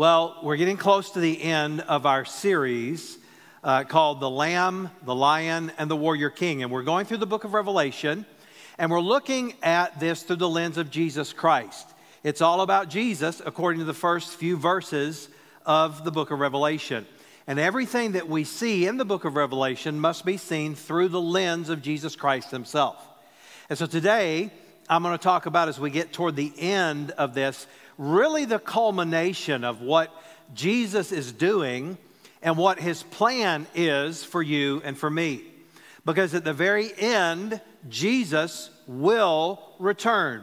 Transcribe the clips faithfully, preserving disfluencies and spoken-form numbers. Well, we're getting close to the end of our series uh, called The Lamb, the Lion, and the Warrior King. And we're going through the book of Revelation, and we're looking at this through the lens of Jesus Christ. It's all about Jesus according to the first few verses of the book of Revelation. And everything that we see in the book of Revelation must be seen through the lens of Jesus Christ himself. And so today, I'm going to talk about, as we get toward the end of this, really the culmination of what Jesus is doing and what his plan is for you and for me. Because at the very end, Jesus will return.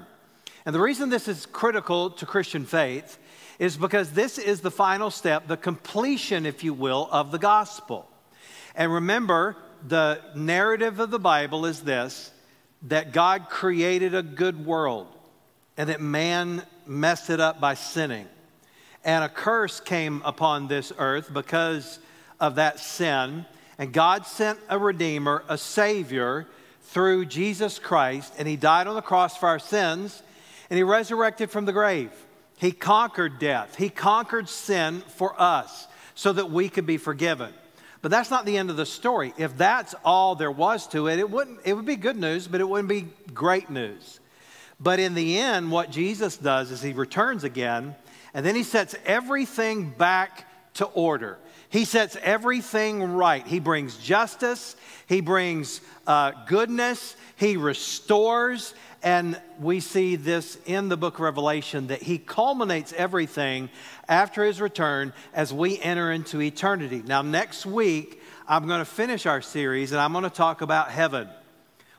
And the reason this is critical to Christian faith is because this is the final step, the completion, if you will, of the gospel. And remember, the narrative of the Bible is this, that God created a good world and that man messed it up by sinning. And a curse came upon this earth because of that sin. And God sent a Redeemer, a Savior, through Jesus Christ. And he died on the cross for our sins. And he resurrected from the grave. He conquered death. He conquered sin for us so that we could be forgiven. But that's not the end of the story. If that's all there was to it, it wouldn't, it would be good news, but it wouldn't be great news. But in the end, what Jesus does is he returns again, and then he sets everything back to order. He sets everything right. He brings justice. He brings uh, goodness. He restores. And we see this in the book of Revelation, that he culminates everything after his return as we enter into eternity. Now, next week, I'm going to finish our series, and I'm going to talk about heaven,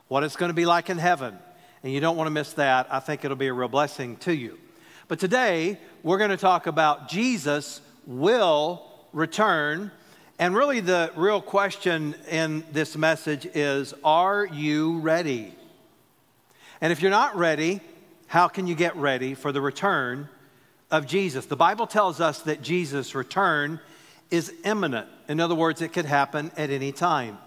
what it's going to be like in heaven. And you don't want to miss that. I think it'll be a real blessing to you. But today, we're going to talk about Jesus will return. And really, the real question in this message is, are you ready? And if you're not ready, how can you get ready for the return of Jesus? The Bible tells us that Jesus' return is imminent. In other words, it could happen at any time.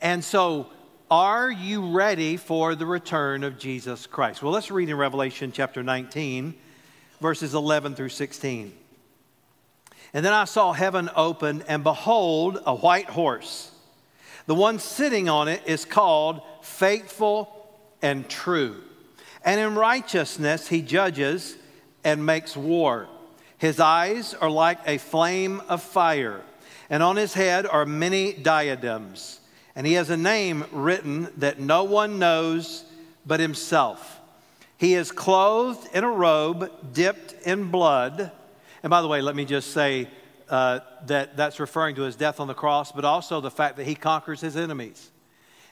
And so, are you ready for the return of Jesus Christ? Well, let's read in Revelation chapter nineteen, verses eleven through sixteen. And then I saw heaven open, and behold, a white horse. The one sitting on it is called Faithful and True. And in righteousness he judges and makes war. His eyes are like a flame of fire, and on his head are many diadems. And he has a name written that no one knows but himself. He is clothed in a robe dipped in blood. And by the way, let me just say uh, that that's referring to his death on the cross, but also the fact that he conquers his enemies.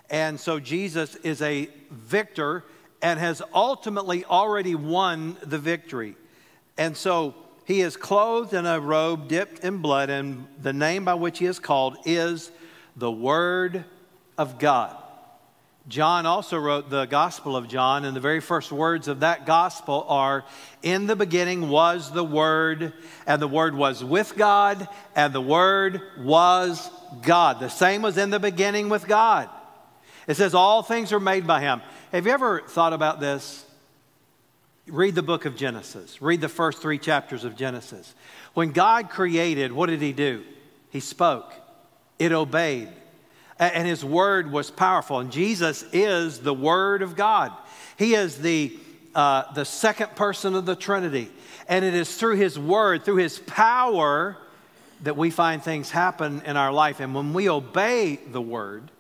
And so Jesus is a victor and has ultimately already won the victory. And so he is clothed in a robe dipped in blood, and the name by which he is called is the Word of God. John also wrote the Gospel of John, and the very first words of that gospel are, in the beginning was the Word, and the Word was with God, and the Word was God. The same was in the beginning with God. It says all things are made by him. Have you ever thought about this? Read the book of Genesis. Read the first three chapters of Genesis. When God created, what did he do? He spoke. It obeyed, and his word was powerful. And Jesus is the Word of God. He is the, uh, the second person of the Trinity. And it is through his word, through his power, that we find things happen in our life. And when we obey the word,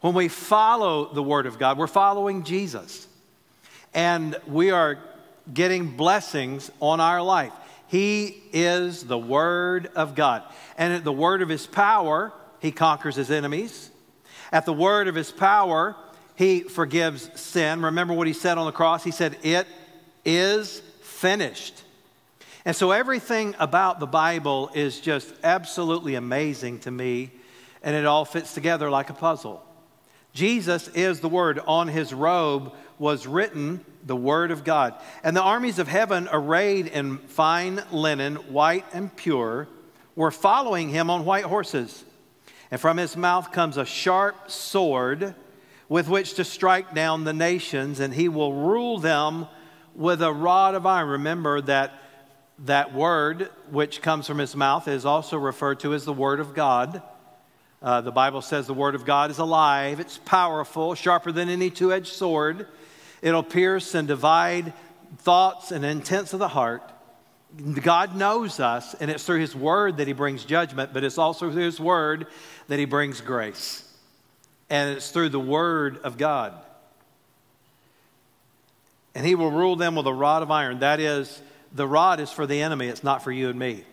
when we follow the word of God, we're following Jesus. And we are getting blessings on our life. He is the Word of God. And at the word of his power, he conquers his enemies. At the word of his power, he forgives sin. Remember what he said on the cross? He said, it is finished. And so everything about the Bible is just absolutely amazing to me. And it all fits together like a puzzle. Jesus is the Word. On his robe was written the Word of God. And the armies of heaven, arrayed in fine linen, white and pure, were following him on white horses. And from his mouth comes a sharp sword with which to strike down the nations, and he will rule them with a rod of iron. Remember that That word which comes from his mouth is also referred to as the word of God. Uh, the Bible says the word of God is alive. It's powerful, sharper than any two-edged sword. It'll pierce and divide thoughts and intents of the heart. God knows us, and it's through his word that he brings judgment, but it's also through his word that he brings grace. And it's through the word of God. And he will rule them with a rod of iron. That is, the rod is for the enemy. It's not for you and me.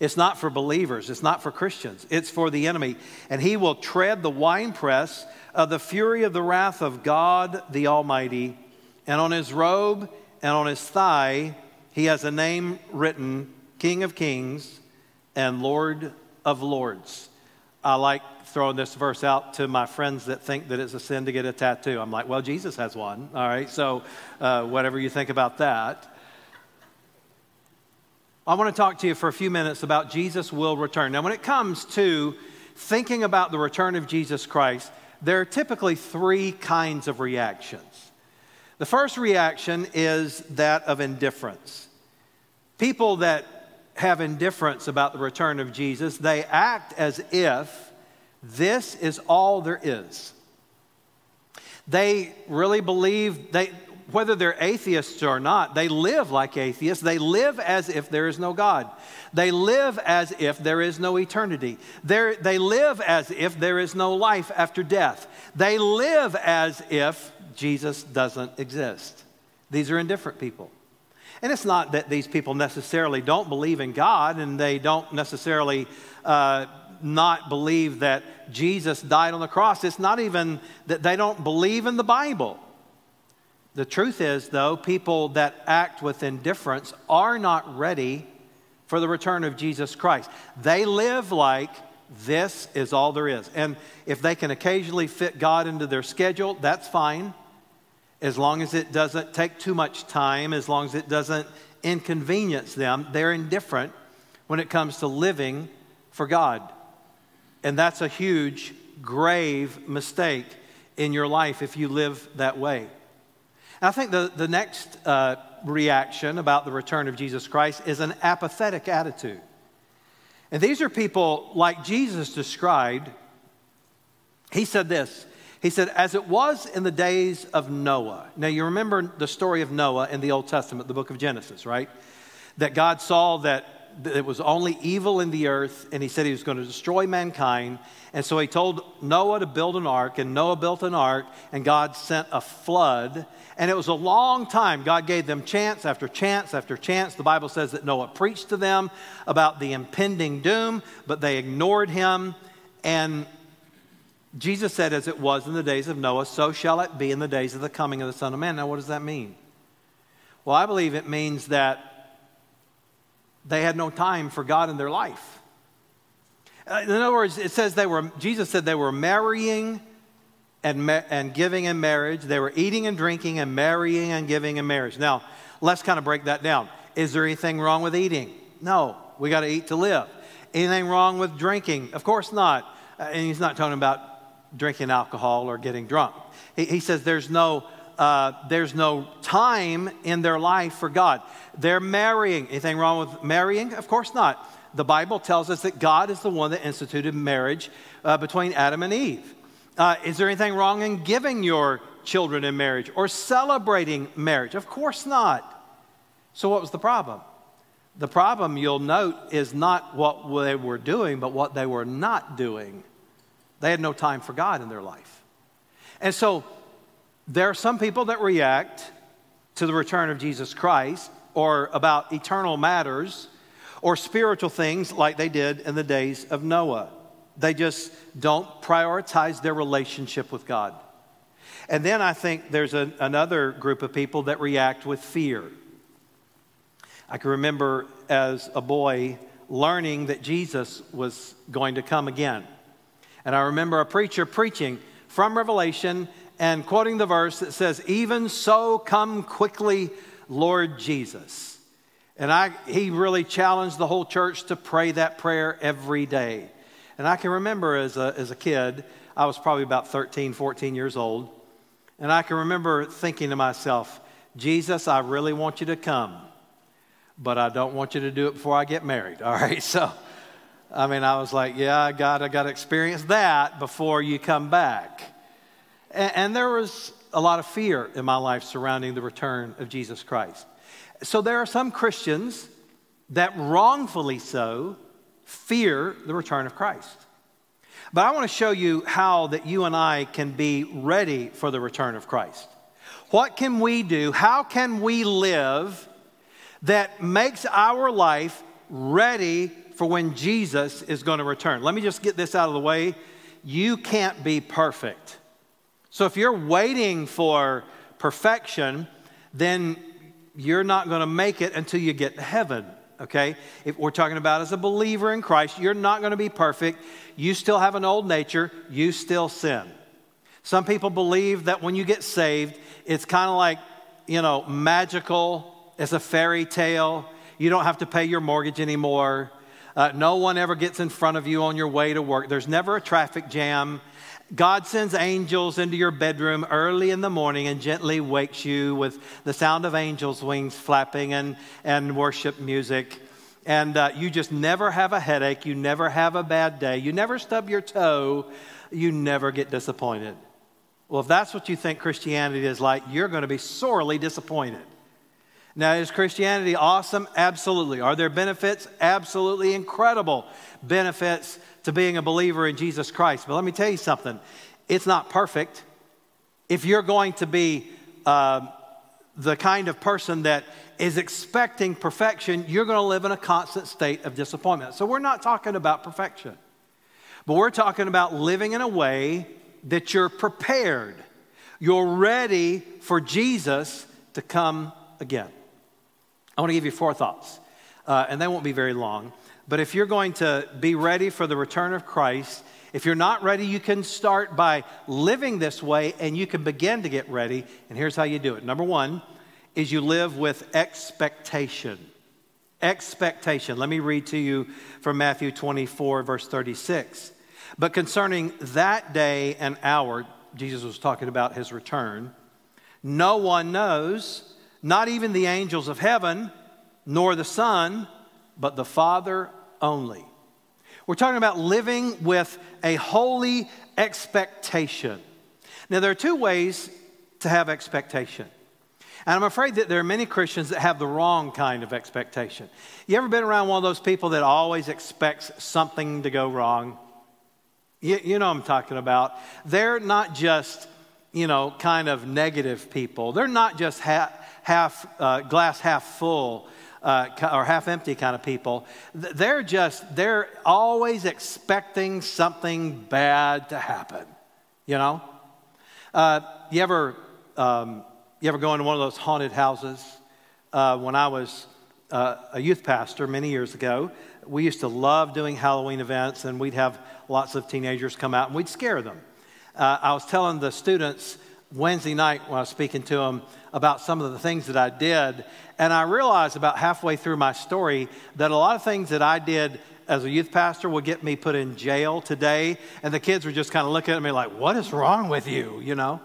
It's not for believers. It's not for Christians. It's for the enemy. And he will tread the winepress of the fury of the wrath of God the Almighty. And on his robe and on his thigh, he has a name written, King of Kings and Lord of Lords. I like throwing this verse out to my friends that think that it's a sin to get a tattoo. I'm like, well, Jesus has one. All right, so uh, whatever you think about that. I want to talk to you for a few minutes about Jesus will return. Now, when it comes to thinking about the return of Jesus Christ, there are typically three kinds of reactions. The first reaction is that of indifference. People that have indifference about the return of Jesus, they act as if this is all there is. They really believe, they, whether they're atheists or not, they live like atheists. They live as if there is no God. They live as if there is no eternity. They're, they live as if there is no life after death. They live as if Jesus doesn't exist. These are indifferent people. And it's not that these people necessarily don't believe in God and they don't necessarily uh, not believe that Jesus died on the cross. It's not even that they don't believe in the Bible. The truth is, though, people that act with indifference are not ready for the return of Jesus Christ. They live like this is all there is. And if they can occasionally fit God into their schedule, that's fine. As long as it doesn't take too much time, as long as it doesn't inconvenience them, they're indifferent when it comes to living for God. And that's a huge, grave mistake in your life if you live that way. And I think the, the next uh, reaction about the return of Jesus Christ is an apathetic attitude. And these are people like Jesus described. He said this. He said, as it was in the days of Noah. Now, you remember the story of Noah in the Old Testament, the book of Genesis, right? That God saw that it was only evil in the earth, and he said he was going to destroy mankind. And so he told Noah to build an ark, and Noah built an ark, and God sent a flood. And it was a long time. God gave them chance after chance after chance. The Bible says that Noah preached to them about the impending doom, but they ignored him. And Jesus said, as it was in the days of Noah, so shall it be in the days of the coming of the Son of Man. Now, what does that mean? Well, I believe it means that they had no time for God in their life. In other words, it says they were, Jesus said they were marrying and, ma and giving in marriage. They were eating and drinking and marrying and giving in marriage. Now, let's kind of break that down. Is there anything wrong with eating? No, we got to eat to live. Anything wrong with drinking? Of course not. And he's not talking about drinking alcohol or getting drunk. He, he says there's no, uh, there's no time in their life for God. They're marrying. Anything wrong with marrying? Of course not. The Bible tells us that God is the one that instituted marriage uh, between Adam and Eve. Uh, is there anything wrong in giving your children in marriage or celebrating marriage? Of course not. So what was the problem? The problem, you'll note, is not what they were doing, but what they were not doing. They had no time for God in their life. And so there are some people that react to the return of Jesus Christ or about eternal matters or spiritual things like they did in the days of Noah. They just don't prioritize their relationship with God. And then I think there's a, another group of people that react with fear. I can remember as a boy learning that Jesus was going to come again. And I remember a preacher preaching from Revelation and quoting the verse that says, "Even so, come quickly, Lord Jesus." And I, he really challenged the whole church to pray that prayer every day. And I can remember as a, as a kid, I was probably about thirteen, fourteen years old. And I can remember thinking to myself, Jesus, I really want you to come. but I don't want you to do it before I get married, all right? So, I mean, I was like, yeah, God, I got to experience that before you come back. And, and there was a lot of fear in my life surrounding the return of Jesus Christ. So there are some Christians that wrongfully so fear the return of Christ. But I want to show you how that you and I can be ready for the return of Christ. What can we do? How can we live that makes our life ready for when Jesus is going to return? Let me just get this out of the way. You can't be perfect. So if you're waiting for perfection, then you're not going to make it until you get to heaven. Okay, if we're talking about as a believer in Christ, you're not going to be perfect. You still have an old nature. You still sin. Some people believe that when you get saved, it's kind of like, you know, magical. It's a fairy tale. You don't have to pay your mortgage anymore. Uh, no one ever gets in front of you on your way to work. There's never a traffic jam. God sends angels into your bedroom early in the morning and gently wakes you with the sound of angels' wings flapping and, and worship music. And uh, you just never have a headache. You never have a bad day. You never stub your toe. You never get disappointed. Well, if that's what you think Christianity is like, you're going to be sorely disappointed. Now, is Christianity awesome? Absolutely. Are there benefits? Absolutely incredible benefits to being a believer in Jesus Christ. But let me tell you something. It's not perfect. If you're going to be uh, the kind of person that is expecting perfection, you're going to live in a constant state of disappointment. So we're not talking about perfection. But we're talking about living in a way that you're prepared. You're ready for Jesus to come again. I want to give you four thoughts. Uh, and they won't be very long. But if you're going to be ready for the return of Christ, if you're not ready, you can start by living this way and you can begin to get ready. And here's how you do it. Number one is you live with expectation. Expectation. Let me read to you from Matthew twenty-four, verse thirty-six. But concerning that day and hour, Jesus was talking about his return, no one knows, not even the angels of heaven, nor the Son, but the Father only. We're talking about living with a holy expectation. Now, there are two ways to have expectation. And I'm afraid that there are many Christians that have the wrong kind of expectation. You ever been around one of those people that always expects something to go wrong? You, you know what I'm talking about. They're not just, you know, kind of negative people. They're not just ha- half uh, glass half full Uh, or half empty kind of people. They're just, they're always expecting something bad to happen, you know? Uh, you ever, um, you ever go into one of those haunted houses? Uh, when I was uh, a youth pastor many years ago, we used to love doing Halloween events, and we'd have lots of teenagers come out and we'd scare them. Uh, I was telling the students Wednesday night when I was speaking to them about some of the things that I did, and I realized about halfway through my story that a lot of things that I did as a youth pastor would get me put in jail today, and the kids were just kind of looking at me like, what is wrong with you, you know?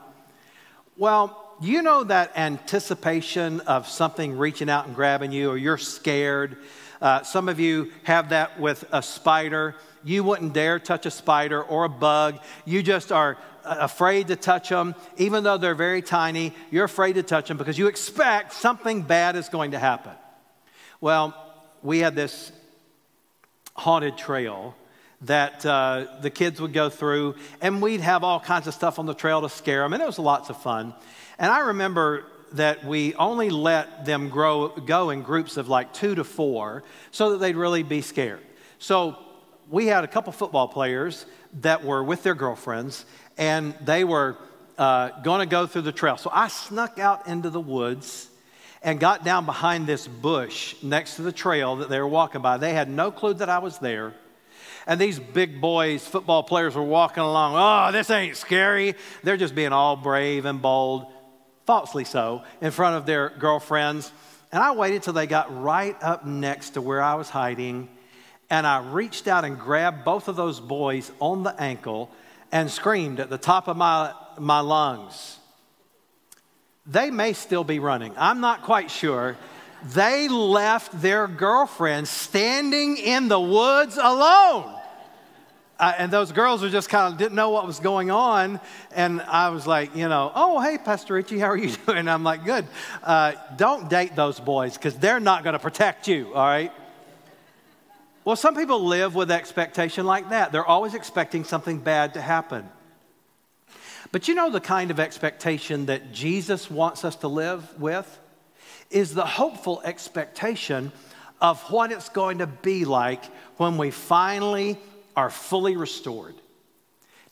Well, you know that anticipation of something reaching out and grabbing you, or you're scared. Uh, some of you have that with a spider. You wouldn't dare touch a spider or a bug. You just are afraid to touch them. Even though they're very tiny, you're afraid to touch them because you expect something bad is going to happen. Well, we had this haunted trail that uh, the kids would go through, and we'd have all kinds of stuff on the trail to scare them, and it was lots of fun. And I remember that we only let them grow, go in groups of like two to four so that they'd really be scared. So we had a couple football players that were with their girlfriends, and they were uh, going to go through the trail. So I snuck out into the woods and got down behind this bush next to the trail that they were walking by. They had no clue that I was there. And these big boys, football players, were walking along. Oh, this ain't scary. They're just being all brave and bold, falsely so, in front of their girlfriends. And I waited till they got right up next to where I was hiding, and I reached out and grabbed both of those boys on the ankle and screamed at the top of my, my lungs. They may still be running. I'm not quite sure. they left their girlfriends standing in the woods alone. Uh, and those girls were just kind of didn't know what was going on. And I was like, you know, oh, hey, Pastor Richie, how are you doing? And I'm like, good. Uh, don't date those boys because they're not going to protect you, all right? Well, some people live with expectation like that. They're always expecting something bad to happen. But you know the kind of expectation that Jesus wants us to live with is the hopeful expectation of what it's going to be like when we finally are fully restored.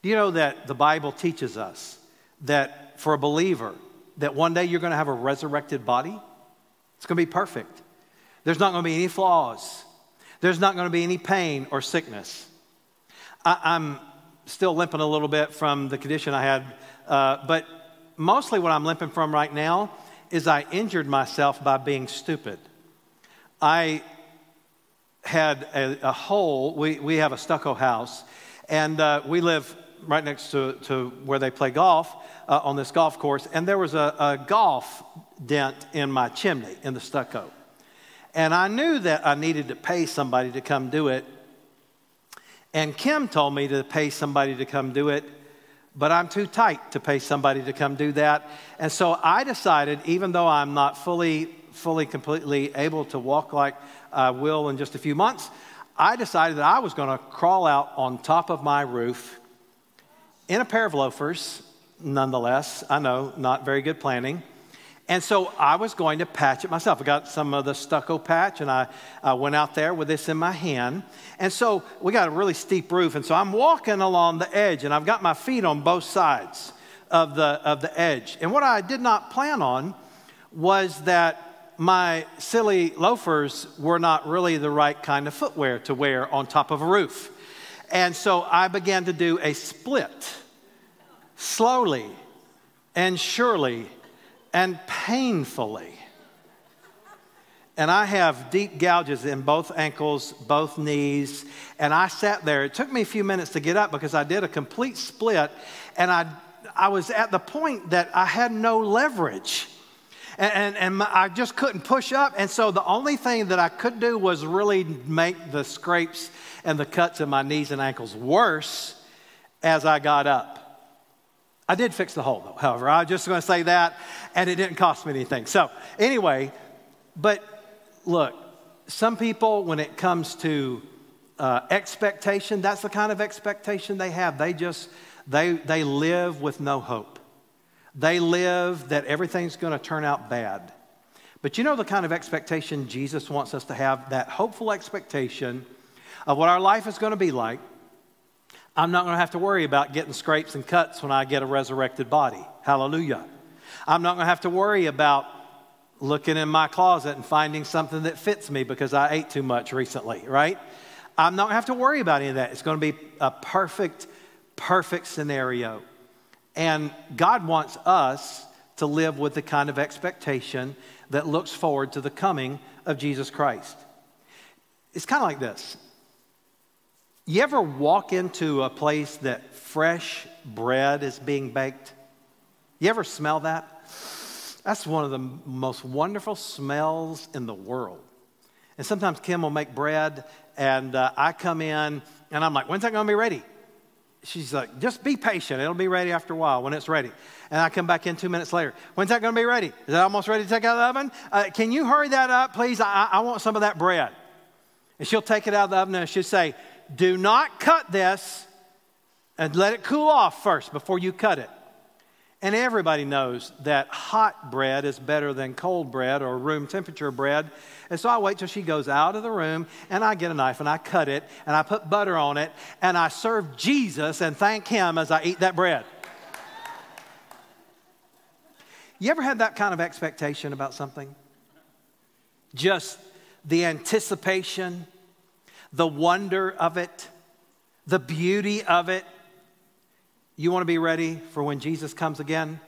Do you know that the Bible teaches us that for a believer, that one day you're going to have a resurrected body? It's going to be perfect. There's not going to be any flaws. There's not going to be any pain or sickness. I, I'm still limping a little bit from the condition I had, uh, but mostly what I'm limping from right now is I injured myself by being stupid. I had a, a hole. We, we have a stucco house, and uh, we live right next to, to where they play golf uh, on this golf course, and there was a, a golf dent in my chimney in the stucco. And I knew that I needed to pay somebody to come do it, and Kim told me to pay somebody to come do it, but I'm too tight to pay somebody to come do that. And so I decided, even though I'm not fully, fully, completely able to walk like I will in just a few months, I decided that I was going to crawl out on top of my roof in a pair of loafers, nonetheless. I know, not very good planning. And so I was going to patch it myself. I got some of the stucco patch, and I, I went out there with this in my hand. And so we got a really steep roof, and so I'm walking along the edge, and I've got my feet on both sides of the, of the edge. And what I did not plan on was that my silly loafers were not really the right kind of footwear to wear on top of a roof. And so I began to do a split, slowly and surely, and painfully. And I have deep gouges in both ankles, both knees, and I sat there. It took me a few minutes to get up because I did a complete split, and I, I was at the point that I had no leverage, and, and, and my, I just couldn't push up. And so the only thing that I could do was really make the scrapes and the cuts in my knees and ankles worse as I got up. I did fix the hole, though, however. I was just going to say that, and it didn't cost me anything. So anyway, but look, some people, when it comes to uh, expectation, that's the kind of expectation they have. They just, they, they live with no hope. They live that everything's going to turn out bad. But you know the kind of expectation Jesus wants us to have, that hopeful expectation of what our life is going to be like. I'm not going to have to worry about getting scrapes and cuts when I get a resurrected body. Hallelujah. I'm not going to have to worry about looking in my closet and finding something that fits me because I ate too much recently, right? I'm not going to have to worry about any of that. It's going to be a perfect, perfect scenario. And God wants us to live with the kind of expectation that looks forward to the coming of Jesus Christ. It's kind of like this. You ever walk into a place that fresh bread is being baked? You ever smell that? That's one of the most wonderful smells in the world. And sometimes Kim will make bread, and uh, I come in, and I'm like, when's that going to be ready? She's like, just be patient. It'll be ready after a while when it's ready. And I come back in two minutes later. When's that going to be ready? Is that almost ready to take out of the oven? Uh, can you hurry that up, please? I, I want some of that bread. And she'll take it out of the oven, and she'll say, do not cut this, and let it cool off first before you cut it. And everybody knows that hot bread is better than cold bread or room temperature bread. And so I wait till she goes out of the room, and I get a knife, and I cut it, and I put butter on it, and I serve Jesus and thank him as I eat that bread. You ever had that kind of expectation about something? Just the anticipation, the wonder of it, the beauty of it. You want to be ready for when Jesus comes again?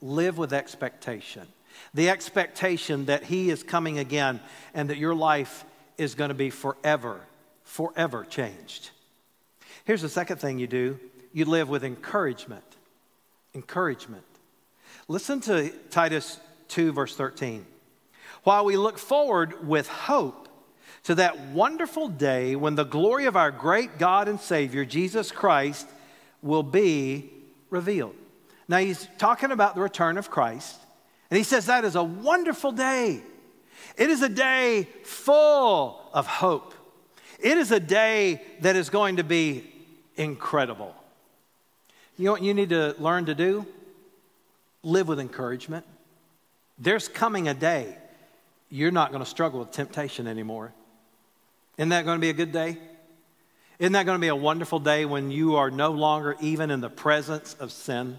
Live with expectation. The expectation that he is coming again and that your life is going to be forever, forever changed. Here's the second thing you do. You live with encouragement. Encouragement. Listen to Titus two, verse thirteen. while we look forward with hope to that wonderful day when the glory of our great God and Savior, Jesus Christ, will be revealed. Now, he's talking about the return of Christ, and he says that is a wonderful day. It is a day full of hope. It is a day that is going to be incredible. You know what you need to learn to do? Live with encouragement. There's coming a day you're not going to struggle with temptation anymore. Isn't that going to be a good day? Isn't that going to be a wonderful day when you are no longer even in the presence of sin?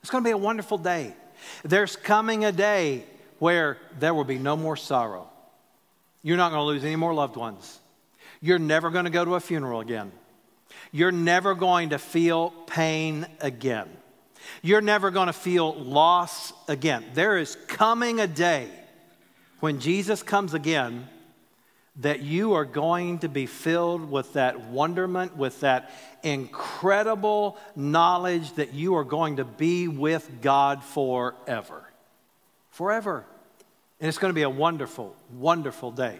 It's going to be a wonderful day. There's coming a day where there will be no more sorrow. You're not going to lose any more loved ones. You're never going to go to a funeral again. You're never going to feel pain again. You're never going to feel loss again. There is coming a day when Jesus comes again that you are going to be filled with that wonderment, with that incredible knowledge that you are going to be with God forever. Forever. And it's going to be a wonderful, wonderful day.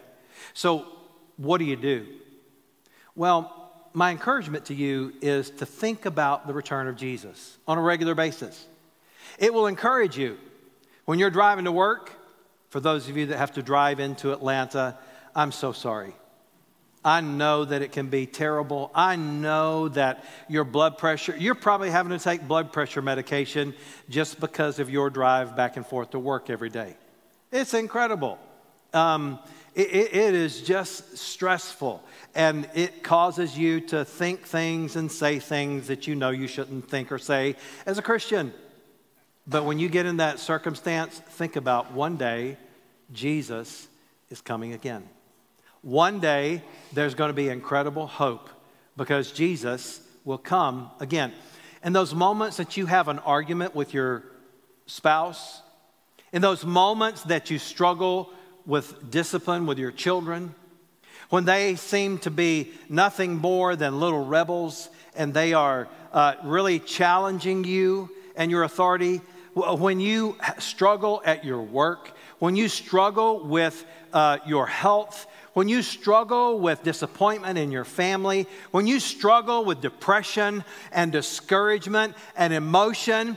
So what do you do? Well, my encouragement to you is to think about the return of Jesus on a regular basis. It will encourage you. When you're driving to work, for those of you that have to drive into Atlanta, I'm so sorry. I know that it can be terrible. I know that your blood pressure, you're probably having to take blood pressure medication just because of your drive back and forth to work every day. It's incredible. Um, It, it, it is just stressful, and it causes you to think things and say things that you know you shouldn't think or say as a Christian. But when you get in that circumstance, think about one day Jesus is coming again. One day there's going to be incredible hope because Jesus will come again. And those moments that you have an argument with your spouse, in those moments that you struggle with discipline with your children, when they seem to be nothing more than little rebels and they are uh, really challenging you and your authority, when you struggle at your work, when you struggle with uh, your health, when you struggle with disappointment in your family, when you struggle with depression and discouragement and emotion,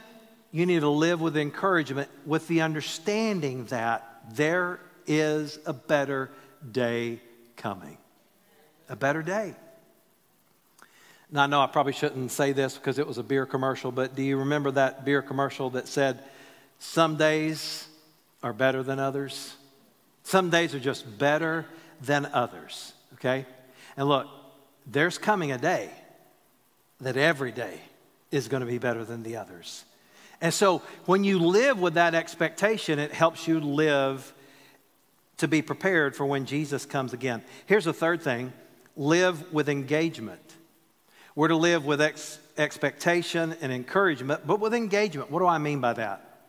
you need to live with encouragement, with the understanding that there is a better day coming. A better day. Now, I know I probably shouldn't say this because it was a beer commercial, but do you remember that beer commercial that said, some days are better than others? Some days are just better than others, okay? And look, there's coming a day that every day is going to be better than the others. And so when you live with that expectation, it helps you live to be prepared for when Jesus comes again. Here's the third thing. Live with engagement. We're to live with ex expectation and encouragement, but with engagement. What do I mean by that?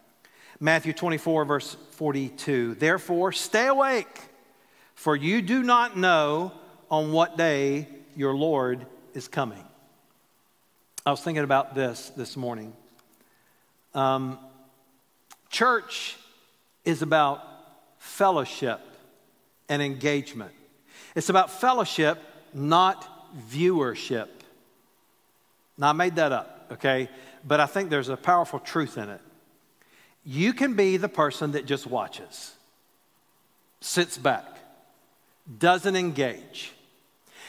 Matthew twenty-four, verse forty-two. Therefore, stay awake, for you do not know on what day your Lord is coming. I was thinking about this this morning. Um, church is about fellowship and engagement. It's about fellowship, not viewership. Now, I made that up, okay? But I think there's a powerful truth in it. You can be the person that just watches, sits back, doesn't engage.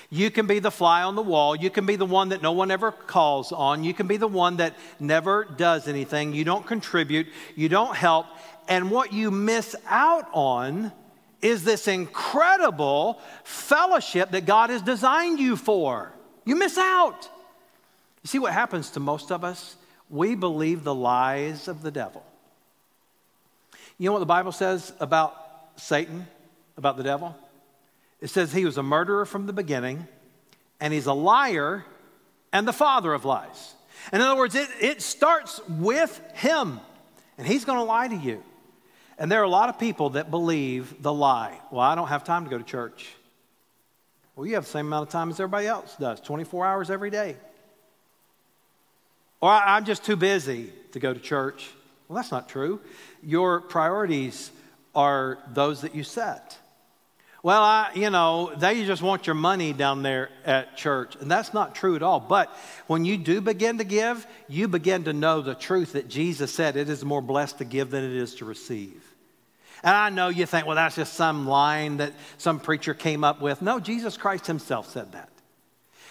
You can be the fly on the wall. You can be the one that no one ever calls on. You can be the one that never does anything. You don't contribute. You don't help. And what you miss out on is this incredible fellowship that God has designed you for. You miss out. You see what happens to most of us? We believe the lies of the devil. You know what the Bible says about Satan, about the devil? It says he was a murderer from the beginning, and he's a liar and the father of lies. And in other words, it, it starts with him, and he's going to lie to you. And there are a lot of people that believe the lie. Well, I don't have time to go to church. Well, you have the same amount of time as everybody else does, twenty-four hours every day. Or I'm just too busy to go to church. Well, that's not true. Your priorities are those that you set. Well, I, you know, they just want your money down there at church. And that's not true at all. But when you do begin to give, you begin to know the truth that Jesus said, it is more blessed to give than it is to receive. And I know you think, well, that's just some line that some preacher came up with. No, Jesus Christ himself said that.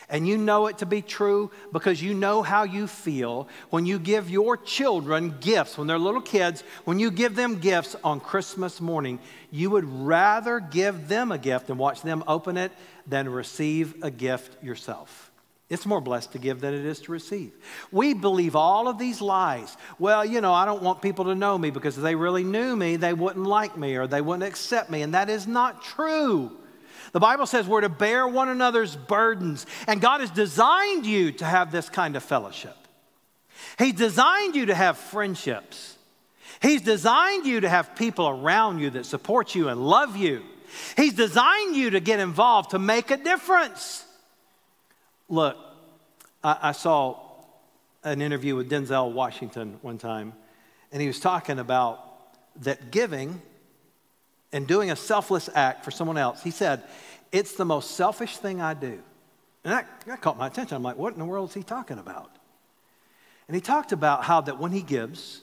And you know it to be true because you know how you feel when you give your children gifts, when they're little kids, when you give them gifts on Christmas morning. You would rather give them a gift and watch them open it than receive a gift yourself. It's more blessed to give than it is to receive. We believe all of these lies. Well, you know, I don't want people to know me because if they really knew me, they wouldn't like me or they wouldn't accept me. And that is not true. The Bible says we're to bear one another's burdens. And God has designed you to have this kind of fellowship. He's designed you to have friendships. He's designed you to have people around you that support you and love you. He's designed you to get involved, to make a difference. Look, I, I saw an interview with Denzel Washington one time, and he was talking about that giving and doing a selfless act for someone else. He said, it's the most selfish thing I do. And that, that caught my attention. I'm like, what in the world is he talking about? And he talked about how that when he gives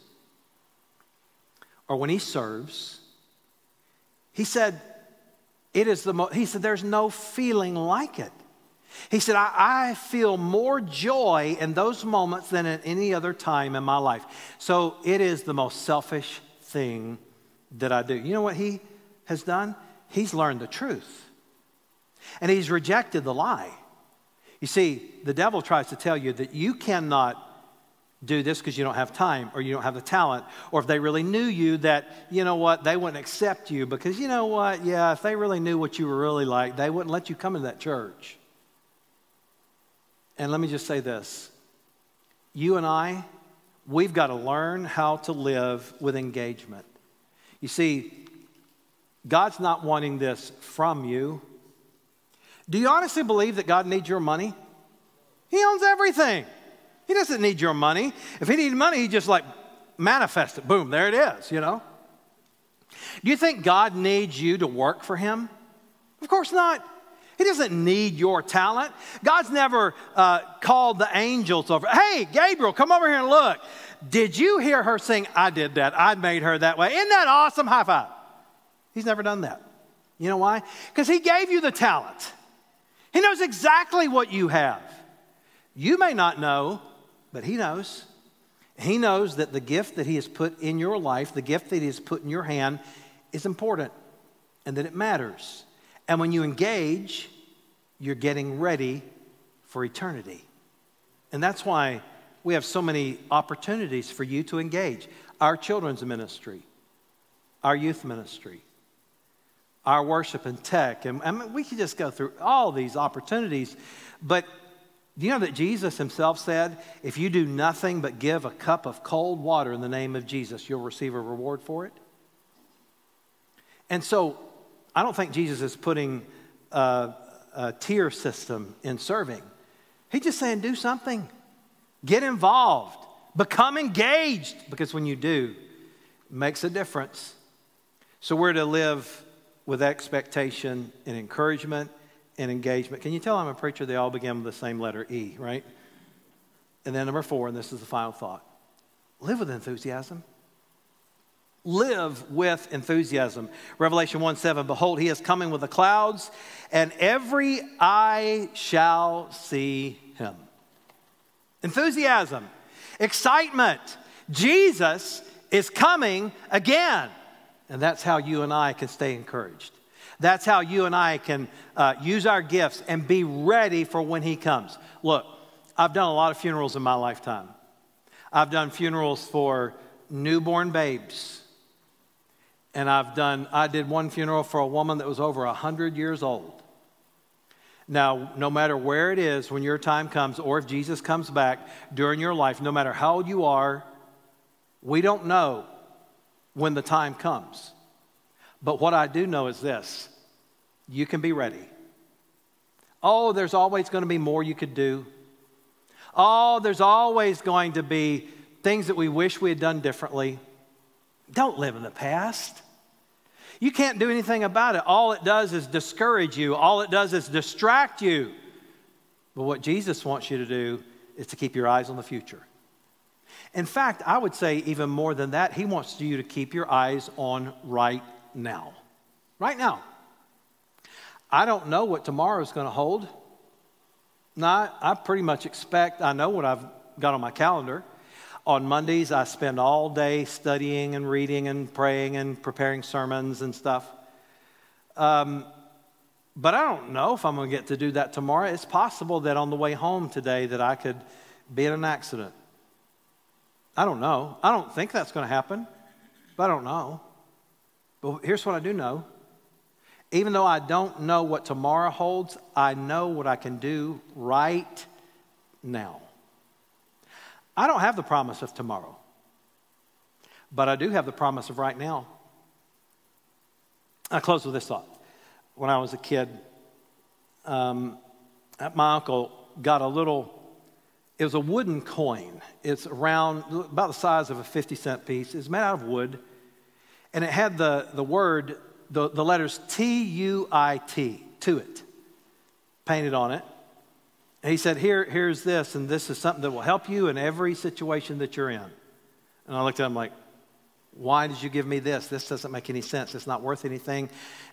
or when he serves, he said, it is the mo he said, there's no feeling like it. He said, I, I feel more joy in those moments than at any other time in my life. So it is the most selfish thing that I do. You know what he has done? He's learned the truth. And he's rejected the lie. You see, the devil tries to tell you that you cannot do this because you don't have time or you don't have the talent. Or if they really knew you, that, you know what, they wouldn't accept you because, you know what, yeah, if they really knew what you were really like, they wouldn't let you come into that church. And let me just say this. You and I, we've got to learn how to live with engagement. You see, God's not wanting this from you. Do you honestly believe that God needs your money? He owns everything. He doesn't need your money. If he needed money, he'd just like manifest it. Boom, there it is, you know. Do you think God needs you to work for him? Of course not. He doesn't need your talent. God's never uh, called the angels over. Hey, Gabriel, come over here and look. Did you hear her sing, I did that, I made her that way? Isn't that awesome? High five. He's never done that. You know why? Because he gave you the talent. He knows exactly what you have. You may not know, but he knows. He knows that the gift that he has put in your life, the gift that he has put in your hand is important and that it matters. And when you engage, you're getting ready for eternity. And that's why we have so many opportunities for you to engage. Our children's ministry, our youth ministry, our worship and tech. And I mean, we could just go through all these opportunities. But do you know that Jesus himself said, if you do nothing but give a cup of cold water in the name of Jesus, you'll receive a reward for it? And so I don't think Jesus is putting a, a tier system in serving. He's just saying do something. Get involved. Become engaged. Because when you do, it makes a difference. So we're to live with expectation and encouragement and engagement. Can you tell I'm a preacher? They all begin with the same letter, E, right? And then number four, and this is the final thought. Live with enthusiasm. Live with enthusiasm. Revelation one seven, behold, he is coming with the clouds, and every eye shall see him. Enthusiasm, excitement. Jesus is coming again. And that's how you and I can stay encouraged. That's how you and I can uh, use our gifts and be ready for when he comes. Look, I've done a lot of funerals in my lifetime. I've done funerals for newborn babes. And I've done, I did one funeral for a woman that was over one hundred years old. Now, no matter where it is, when your time comes, or if Jesus comes back during your life, no matter how old you are, we don't know when the time comes. But what I do know is this. You can be ready. Oh, there's always going to be more you could do. Oh, there's always going to be things that we wish we had done differently. Don't live in the past. You can't do anything about it. All it does is discourage you. All it does is distract you. But what Jesus wants you to do is to keep your eyes on the future. In fact, I would say even more than that, he wants you to keep your eyes on right now. Right now. I don't know what tomorrow's going to hold. Now, I pretty much expect, I know what I've got on my calendar. On Mondays, I spend all day studying and reading and praying and preparing sermons and stuff. Um, but I don't know if I'm going to get to do that tomorrow. It's possible that on the way home today that I could be in an accident. I don't know. I don't think that's going to happen, but I don't know. But here's what I do know. Even though I don't know what tomorrow holds, I know what I can do right now. I don't have the promise of tomorrow, but I do have the promise of right now. I close with this thought. When I was a kid, um, my uncle got a little, it was a wooden coin. It's around, about the size of a fifty cent piece. It's made out of wood, and it had the, the word, the, the letters T U I T to it, painted on it. And he said, Here, here's this, and this is something that will help you in every situation that you're in. And I looked at him like, why did you give me this? This doesn't make any sense. It's not worth anything.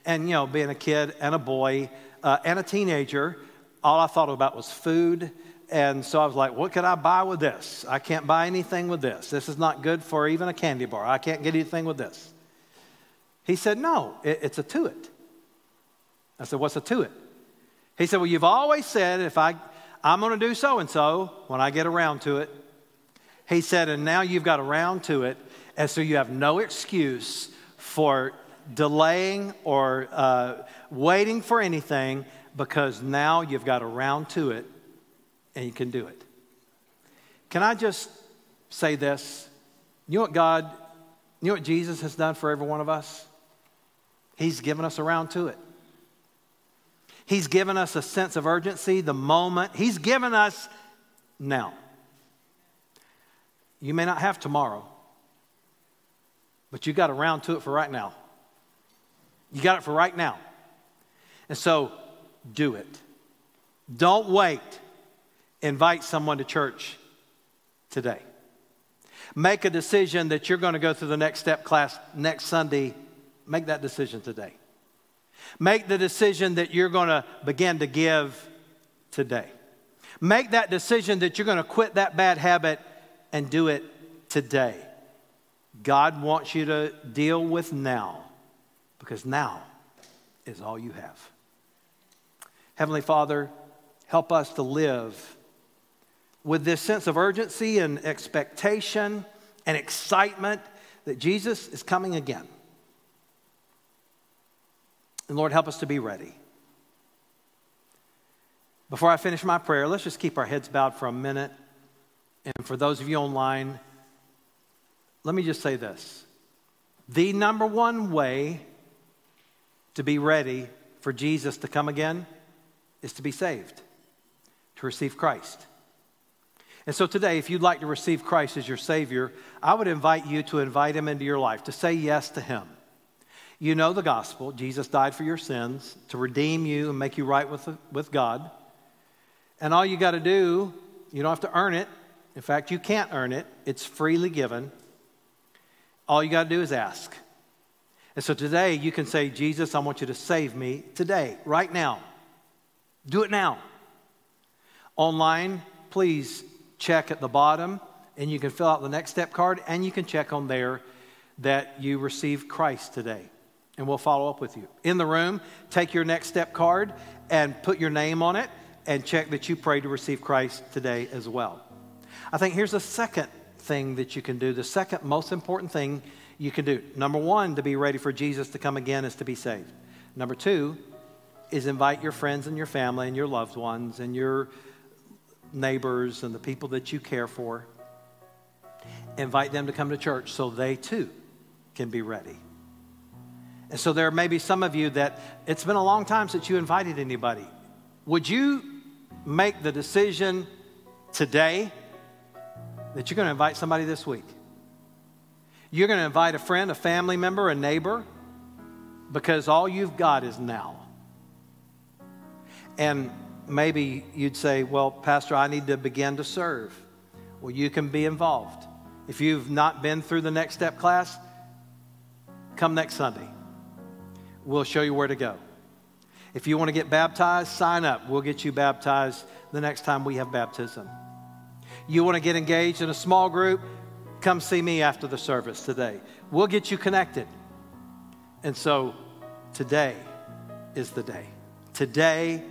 And, you know, being a kid and a boy uh, and a teenager, all I thought about was food. And so I was like, what could I buy with this? I can't buy anything with this. This is not good for even a candy bar. I can't get anything with this. He said, no, it, it's a to it. I said, what's a to it? He said, well, you've always said if I... I'm going to do so-and-so when I get around to it. He said, and now you've got around to it, and so you have no excuse for delaying or uh, waiting for anything because now you've got around to it and you can do it. Can I just say this? You know what God, you know what Jesus has done for every one of us? He's given us around to it. He's given us a sense of urgency, the moment. He's given us now. You may not have tomorrow, but you got around to it for right now. You got it for right now. And so do it. Don't wait. Invite someone to church today. Make a decision that you're going to go through the Next Step class next Sunday. Make that decision today. Make the decision that you're going to begin to give today. Make that decision that you're going to quit that bad habit and do it today. God wants you to deal with now because now is all you have. Heavenly Father, help us to live with this sense of urgency and expectation and excitement that Jesus is coming again. And Lord, help us to be ready. Before I finish my prayer, let's just keep our heads bowed for a minute. And for those of you online, let me just say this. The number one way to be ready for Jesus to come again is to be saved, to receive Christ. And so today, if you'd like to receive Christ as your Savior, I would invite you to invite him into your life, to say yes to him. You know the gospel. Jesus died for your sins to redeem you and make you right with, with God. And all you got to do, you don't have to earn it. In fact, you can't earn it. It's freely given. All you got to do is ask. And so today you can say, Jesus, I want you to save me today, right now. Do it now. Online, please check at the bottom, and you can fill out the Next Step card, and you can check on there that you received Christ today. And we'll follow up with you. In the room, take your Next Step card and put your name on it and check that you prayed to receive Christ today as well. I think here's a second thing that you can do, the second most important thing you can do. Number one, to be ready for Jesus to come again is to be saved. Number two is invite your friends and your family and your loved ones and your neighbors and the people that you care for. Invite them to come to church so they too can be ready. And so there may be some of you that it's been a long time since you invited anybody. Would you make the decision today that you're going to invite somebody this week? You're going to invite a friend, a family member, a neighbor. because all you've got is now. And maybe you'd say, well, Pastor, I need to begin to serve. Well, you can be involved. If you've not been through the Next Step class, come next Sunday. We'll show you where to go. If you want to get baptized, sign up. We'll get you baptized the next time we have baptism. You want to get engaged in a small group? Come see me after the service today. We'll get you connected. And so today is the day. Today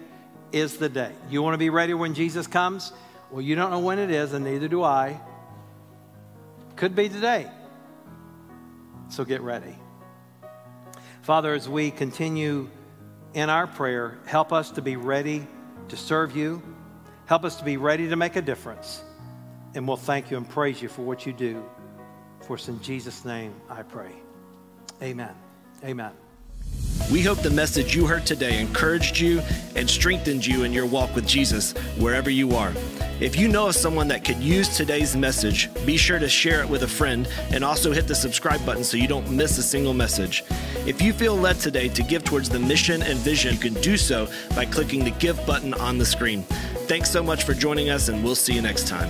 is the day. You want to be ready when Jesus comes? Well, you don't know when it is, and neither do I. Could be today. So get ready. Father, as we continue in our prayer, help us to be ready to serve you. Help us to be ready to make a difference. And we'll thank you and praise you for what you do. For it's in Jesus' name I pray. Amen. Amen. We hope the message you heard today encouraged you and strengthened you in your walk with Jesus wherever you are. If you know of someone that could use today's message, be sure to share it with a friend and also hit the subscribe button so you don't miss a single message. If you feel led today to give towards the mission and vision, you can do so by clicking the Give button on the screen. Thanks so much for joining us, and we'll see you next time.